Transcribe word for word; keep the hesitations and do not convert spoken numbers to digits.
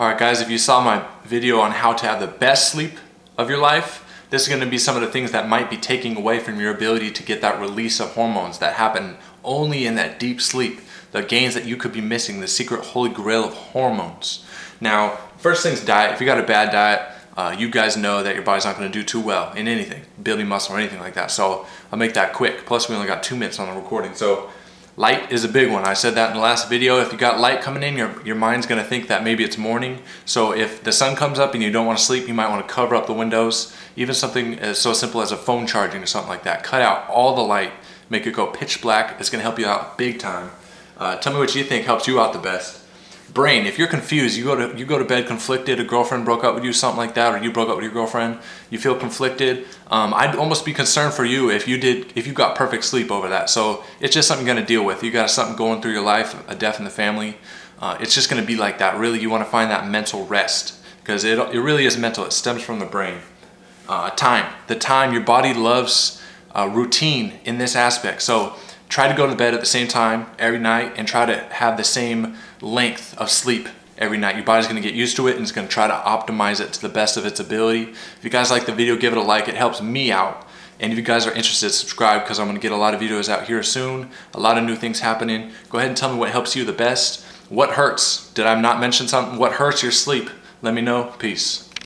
Alright guys, if you saw my video on how to have the best sleep of your life, this is going to be some of the things that might be taking away from your ability to get that release of hormones that happen only in that deep sleep. The gains that you could be missing, the secret holy grail of hormones. Now, first thing's diet. If you got a bad diet, uh, you guys know that your body's not going to do too well in anything, building muscle or anything like that. So I'll make that quick. Plus we only got two minutes on the recording. So light is a big one. I said that in the last video. If you got light coming in, your, your mind's going to think that maybe it's morning. So if the sun comes up and you don't want to sleep, you might want to cover up the windows. Even something as so simple as a phone charging or something like that. Cut out all the light. Make it go pitch black. It's going to help you out big time. Uh, tell me what you think helps you out the best. Brain, if you're confused, you go to you go to bed conflicted, a girlfriend broke up with you, something like that, or you broke up with your girlfriend, you feel conflicted. Um, I'd almost be concerned for you if you did if you got perfect sleep over that. So it's just something you're gonna deal with. You got something going through your life, a death in the family. Uh, it's just gonna be like that. Really, you want to find that mental rest because it it really is mental. It stems from the brain. Uh, time, the time your body loves uh, routine in this aspect. So try to go to bed at the same time every night and try to have the same length of sleep every night. Your body's gonna get used to it and it's gonna try to optimize it to the best of its ability. If you guys like the video, give it a like, it helps me out. And if you guys are interested, subscribe because I'm gonna get a lot of videos out here soon, a lot of new things happening. Go ahead and tell me what helps you the best. What hurts? Did I not mention something? What hurts your sleep? Let me know. Peace.